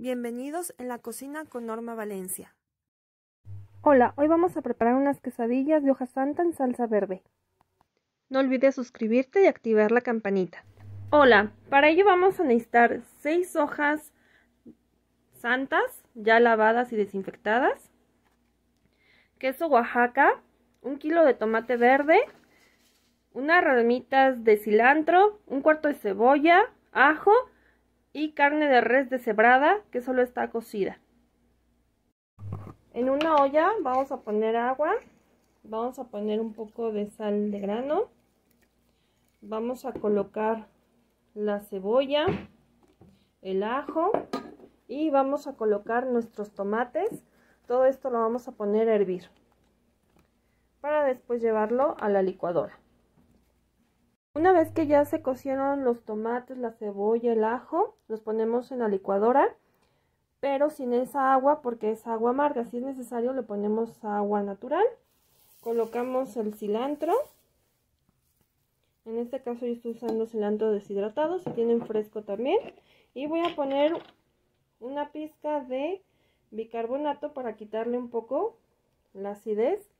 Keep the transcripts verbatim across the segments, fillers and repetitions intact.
Bienvenidos en la cocina con Norma Valencia. Hola, hoy vamos a preparar unas quesadillas de hoja santa en salsa verde. No olvides suscribirte y activar la campanita. Hola, para ello vamos a necesitar seis hojas santas ya lavadas y desinfectadas, queso Oaxaca, un kilo de tomate verde, unas ramitas de cilantro, un cuarto de cebolla, ajo y carne de res deshebrada que solo está cocida. En una olla vamos a poner agua, vamos a poner un poco de sal de grano, vamos a colocar la cebolla, el ajo y vamos a colocar nuestros tomates. Todo esto lo vamos a poner a hervir para después llevarlo a la licuadora. Una vez que ya se cocieron los tomates, la cebolla, el ajo, los ponemos en la licuadora, pero sin esa agua porque es agua amarga. Si es necesario le ponemos agua natural. Colocamos el cilantro. En este caso yo estoy usando cilantro deshidratado, si tienen fresco también. Y voy a poner una pizca de bicarbonato para quitarle un poco la acidez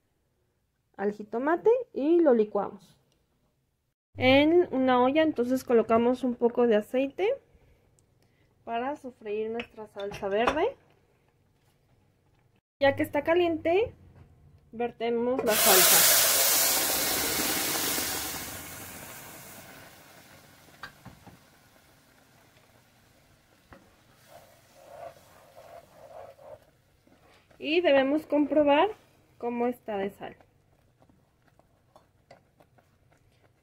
al jitomate y lo licuamos. En una olla entonces colocamos un poco de aceite para sofreír nuestra salsa verde. Ya que está caliente, vertemos la salsa. Y debemos comprobar cómo está de sal.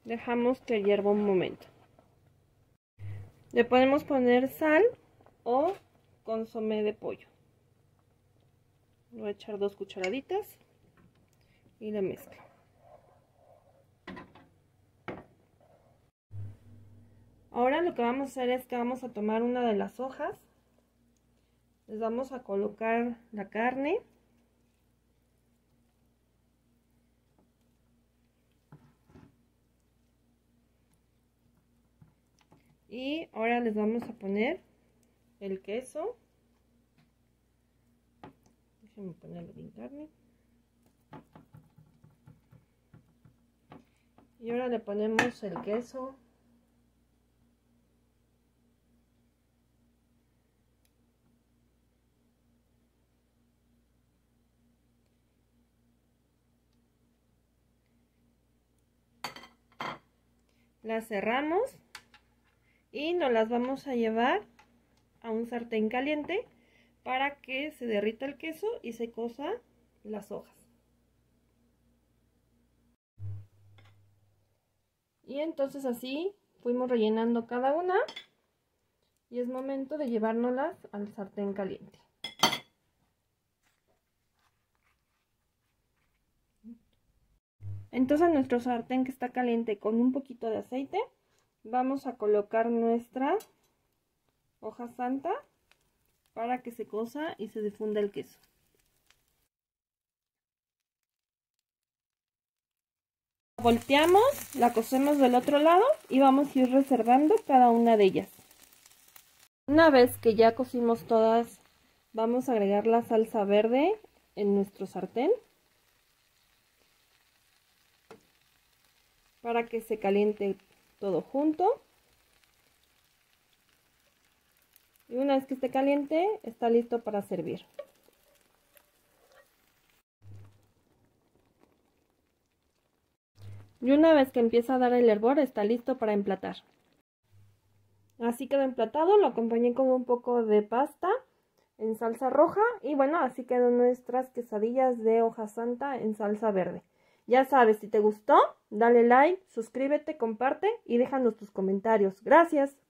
Dejamos que hierva un momento. Le podemos poner sal o consomé de pollo. Voy a echar dos cucharaditas y la mezclo. Ahora lo que vamos a hacer es que vamos a tomar una de las hojas. Les vamos a colocar la carne. Y ahora les vamos a poner el queso. Déjenme ponerlo bien carne. Y ahora le ponemos el queso. La cerramos. Y nos las vamos a llevar a un sartén caliente para que se derrita el queso y se cosa las hojas. Y entonces así fuimos rellenando cada una y es momento de llevárnoslas al sartén caliente. Entonces nuestro sartén que está caliente con un poquito de aceite, vamos a colocar nuestra hoja santa para que se cosa y se difunda el queso. Volteamos, la cocemos del otro lado y vamos a ir reservando cada una de ellas. Una vez que ya cocimos todas, vamos a agregar la salsa verde en nuestro sartén para que se caliente todo junto, y una vez que esté caliente está listo para servir. Y una vez que empieza a dar el hervor está listo para emplatar. Así quedó emplatado, lo acompañé con un poco de pasta en salsa roja y bueno, así quedan nuestras quesadillas de hoja santa en salsa verde. Ya sabes, si te gustó, dale like, suscríbete, comparte y déjanos tus comentarios. Gracias.